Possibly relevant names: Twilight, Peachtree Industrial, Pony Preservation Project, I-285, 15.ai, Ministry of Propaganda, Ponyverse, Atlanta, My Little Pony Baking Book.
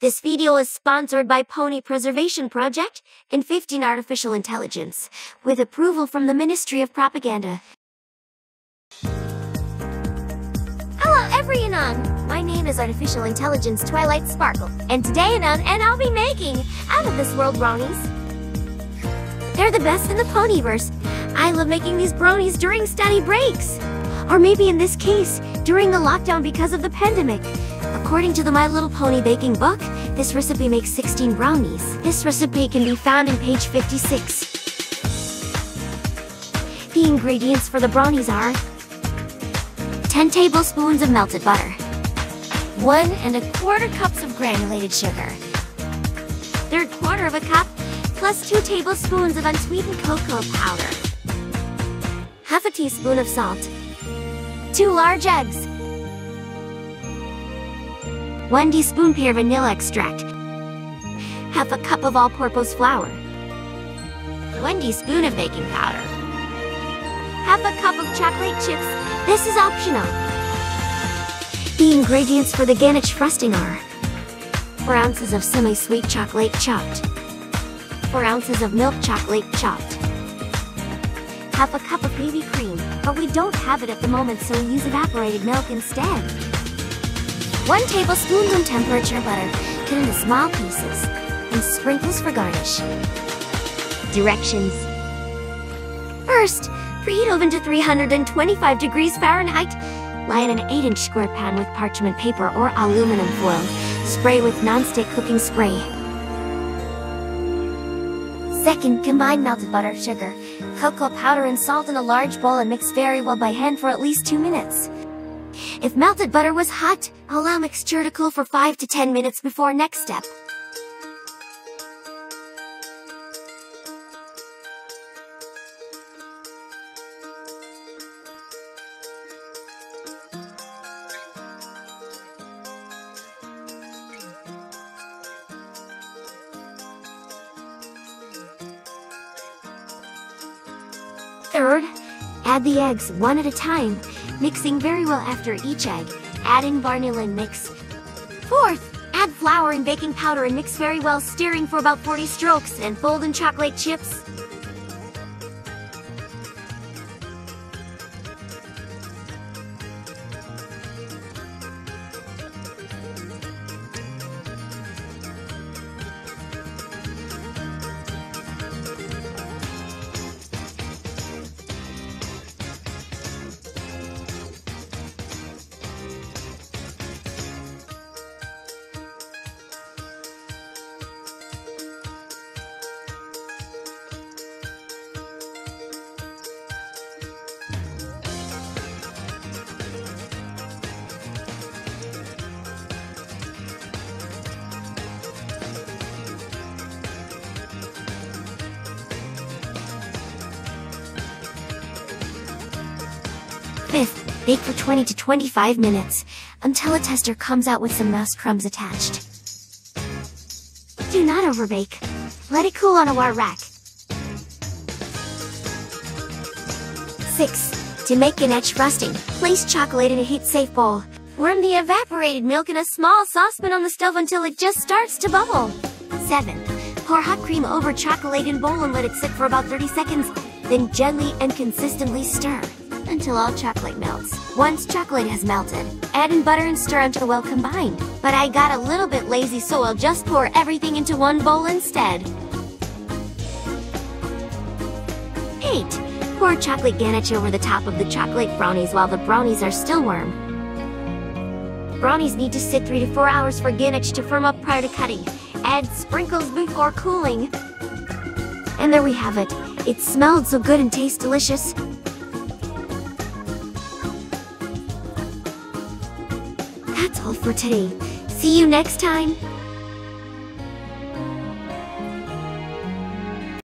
This video is sponsored by Pony Preservation Project and 15 Artificial Intelligence, with approval from the Ministry of Propaganda. Hello everyone! My name is Artificial Intelligence Twilight Sparkle, and today I'll be making out of this world brownies. They're the best in the Ponyverse. I love making these brownies during study breaks, or maybe in this case, during the lockdown because of the pandemic. According to the My Little Pony Baking Book, this recipe makes 16 brownies. This recipe can be found in page 56. The ingredients for the brownies are 10 tablespoons of melted butter, 1¼ cups of granulated sugar, 1/4 cup, plus 2 tablespoons of unsweetened cocoa powder, 1/2 teaspoon of salt, 2 large eggs, 1 teaspoon pear vanilla extract, 1/2 cup of all-purpose flour, 1 teaspoon of baking powder, 1/2 cup of chocolate chips. This is optional. The ingredients for the ganache frosting are 4 ounces of semi-sweet chocolate chopped, 4 ounces of milk chocolate chopped, 1/2 cup of baby cream, but we don't have it at the moment, so we use evaporated milk instead. 1 tablespoon room temperature butter, cut into small pieces, and sprinkles for garnish. Directions. First, preheat oven to 325 degrees Fahrenheit. Line an 8-inch square pan with parchment paper or aluminum foil. Spray with non-stick cooking spray. Second, combine melted butter, sugar, cocoa powder and salt in a large bowl and mix very well by hand for at least 2 minutes. If melted butter was hot, allow mixture to cool for 5 to 10 minutes before next step. Third, add the eggs one at a time, mixing very well after each egg. Add in vanilla and mix. Fourth, add flour and baking powder and mix very well, stirring for about 40 strokes, and fold in chocolate chips. Fifth, bake for 20 to 25 minutes, until a tester comes out with some mouse crumbs attached. Do not overbake. Let it cool on a wire rack. 6. To make ganache frosting, place chocolate in a heat-safe bowl. Warm the evaporated milk in a small saucepan on the stove until it just starts to bubble. 7. Pour hot cream over chocolate in bowl and let it sit for about 30 seconds, then gently and consistently stir until all chocolate melts. Once chocolate has melted, add in butter and stir until well combined. But I got a little bit lazy, so I'll just pour everything into one bowl instead. 8. Pour chocolate ganache over the top of the chocolate brownies while the brownies are still warm. Brownies need to sit 3 to 4 hours for ganache to firm up prior to cutting. Add sprinkles before cooling. And there we have it. It smelled so good and tastes delicious. That's all for today. See you next time!